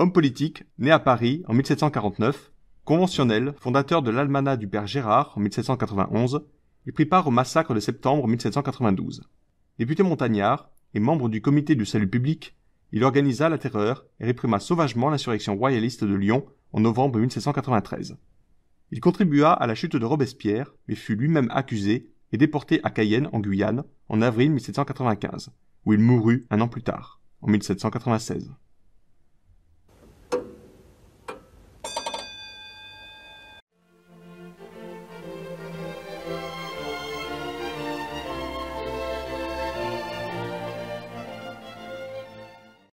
homme politique, né à Paris en 1749, conventionnel, fondateur de l'Almanach du Père Gérard en 1791, il prit part au massacre de septembre 1792. Député montagnard et membre du comité du salut public, il organisa la terreur et réprima sauvagement l'insurrection royaliste de Lyon en novembre 1793. Il contribua à la chute de Robespierre, mais fut lui-même accusé et déporté à Cayenne, en Guyane, en avril 1795, où il mourut un an plus tard, en 1796.